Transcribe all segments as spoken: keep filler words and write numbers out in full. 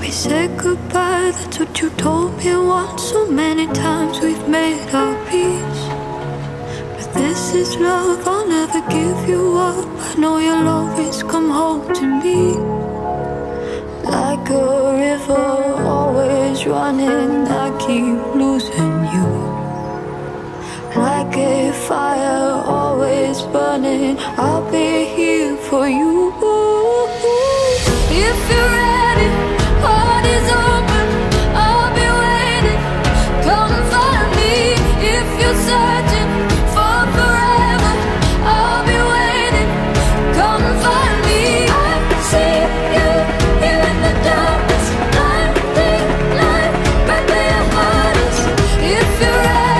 We said goodbye, that's what you told me once. So many times we've made our peace, but this is love, I'll never give you up. I know you'll always come home to me, like a river always running, I keep losing you. Like a fire always burning, I'll be here for you. If you're ready, heart is open, I'll be waiting. Come find me if you're searching for forever. I'll be waiting. Come find me. I see you here in the darkness, blinding light, right where your heart is. If you're ready.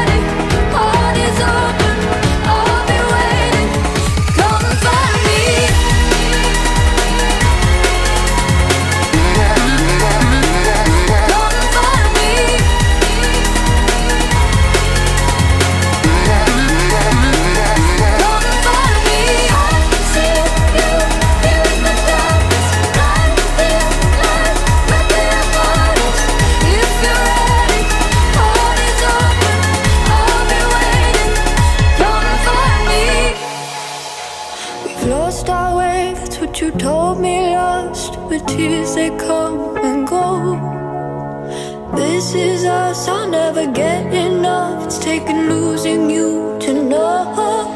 Lost our way, that's what you told me. Lost with tears, they come and go. This is us, I'll never get enough. It's taken losing you to know.